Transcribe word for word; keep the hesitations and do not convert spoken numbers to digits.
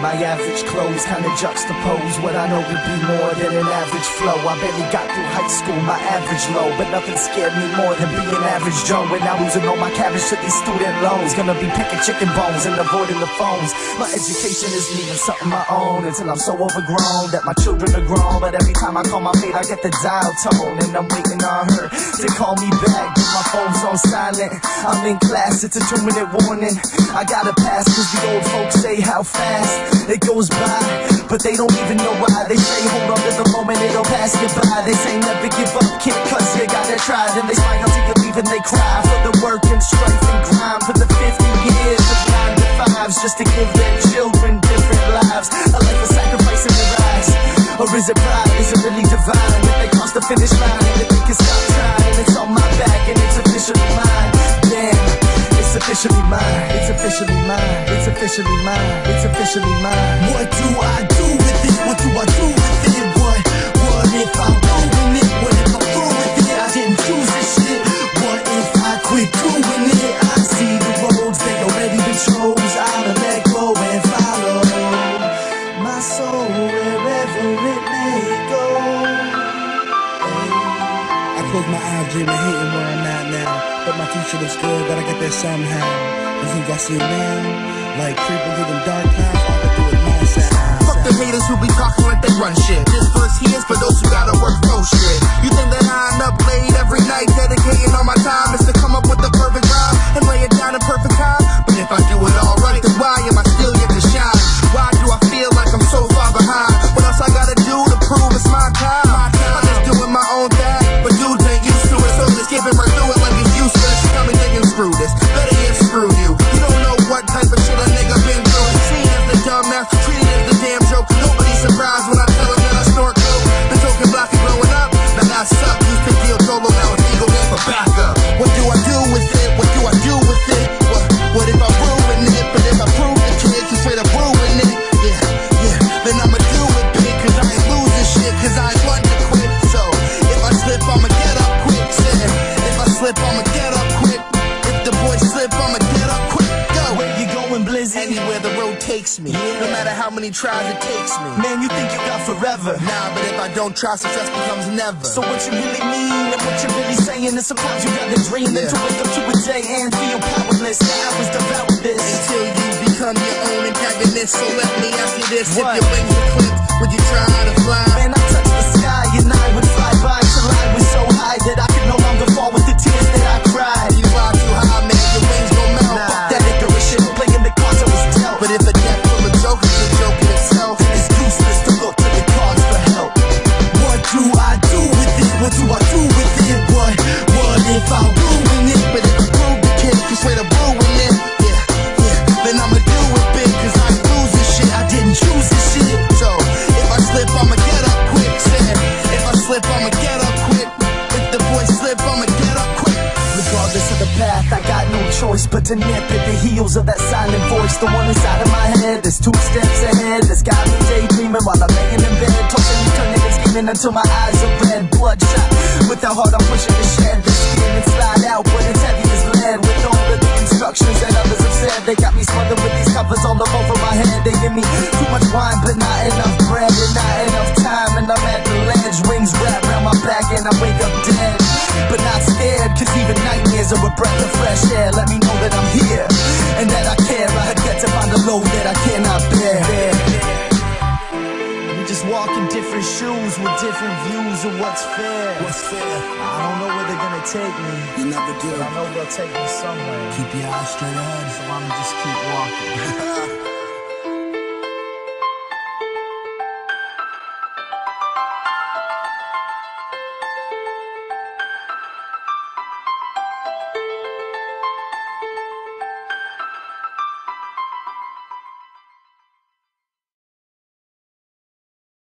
My average clothes kinda juxtapose what I know to be more than an average flow. I barely got through high school, my average low, but nothing scared me more than being average Joe. And now losing all my cabbage to these student loans, gonna be picking chicken bones and avoiding the phones. My education is needing something my own, until I'm so overgrown that my children are grown. But every time I call my mate I get the dial tone, and I'm waiting on her to call me back, but my phone's on silent. I'm in class, it's a two minute warning, I gotta pass, cause the old folks say how fast it goes by, but they don't even know why. They say hold on to the moment, it'll pass you by. They say never give up, kid, cause you gotta try. Then they smile till you leave and they cry for the work and strife and grind, for the fifty years of nine to fives, just to give their children different lives. A life of sacrifice in their eyes, or is it pride? Is it really divine that they cross the finish line and that they can stop trying? It's on my back and it's officially mine. Damn, it's officially mine, it's officially mine, it's officially mine, it's officially mine. What do I do with it? What do I do with it? What, what if I ruin it? What if I'm through with it? I didn't choose this shit. What if I quit doing it? I see the roads, they already been chose. I'll let go and follow my soul wherever it may go. Hey. I closed my eyes, dreaming, hating where I'm at now. But my future looks good, gotta get there somehow. You think I see it now? Like creeping through them dark clouds, all I do is my sound. Fuck the haters who be talking like they run shit. This verse here is for those who gotta work pro shit. You think that I'm up late every night, dedicating all my time is to come up with the perfect rhyme and lay it down in perfect time? But if I do it all right, then why am I still yet to shine? Why do I feel like I'm so far behind? What else I gotta do to prove it's my time? I'm just doing my own thing, but dudes ain't used to it, so just give it right through it. Screw this, better yet screw you. You don't know what type of shit a nigga been through. Seen as the dumbass, treated as the damn joke. Nobody's surprised when I tell them that I snort coke. The token block is blowing up, now I suck. Used to feel solo, now it's ego game for backup. What do I do with it? What do I do with it? What, what if I ruin it? But if I prove it, kids you straight up ruin it. Yeah, yeah, then I'ma do it big, cause I ain't losing shit, cause I ain't want to quit. So, if I slip, I'ma get up quick. Said, if I slip, I'ma get up quick. I'ma get up quick, go. Where you going, Blizzy? Anywhere the road takes me, yeah. No matter how many tries it takes me. Man, you think you got forever. Nah, but if I don't try, success becomes never. So what you really mean, and what you really saying is sometimes you got a dream, yeah. Then to wake up to a day and feel powerless. Now I was devoured this. Until you become your own antagonist. So let me ask you this, what? If your wings were clipped, would you try to fly? Man, I touched the sky and I would fly by, till I was so high that I could no longer fall with the tears that I cried. You fly too high, man. If a death full of jokers, the joke in itself is useless to look to the cards for help. What do I do with it? What do I do with it? What, what if I ruin it? But if I prove the kid, you straight up ruin it. Yeah, yeah, then I'ma do it big, cause I ain't losing shit, I didn't choose this shit. So, if I slip, I'ma get up quick. Said, if I slip, I'ma get up quick. If the boy slip, I'ma get up quick. Regardless of the path, I got no choice but to nip at the heels of that silent voice. The one inside of my head that's two steps ahead, that's got me daydreaming while I'm laying in bed, tossing and turning and scheming until my eyes are red, bloodshot. With the heart I'm pushing to shed the skin and slide out, but it's heavy as lead. With all of the instructions that others have said, they got me smothered with these covers all over my head. They give me too much wine but not enough bread, and not enough time, and I'm at the ledge. Wings wrapped around my back and I wake up dead, but not scared, cause even nightmares are a breath of fresh air. Let me know that I'm here, and that I care. I had yet to find a load that I cannot bear. We just walk in different shoes with different views of what's fair. What's fair? I don't know where they're gonna take me. You never do. But I know they'll take me somewhere. Keep your eyes straight ahead, so I'ma just keep walking.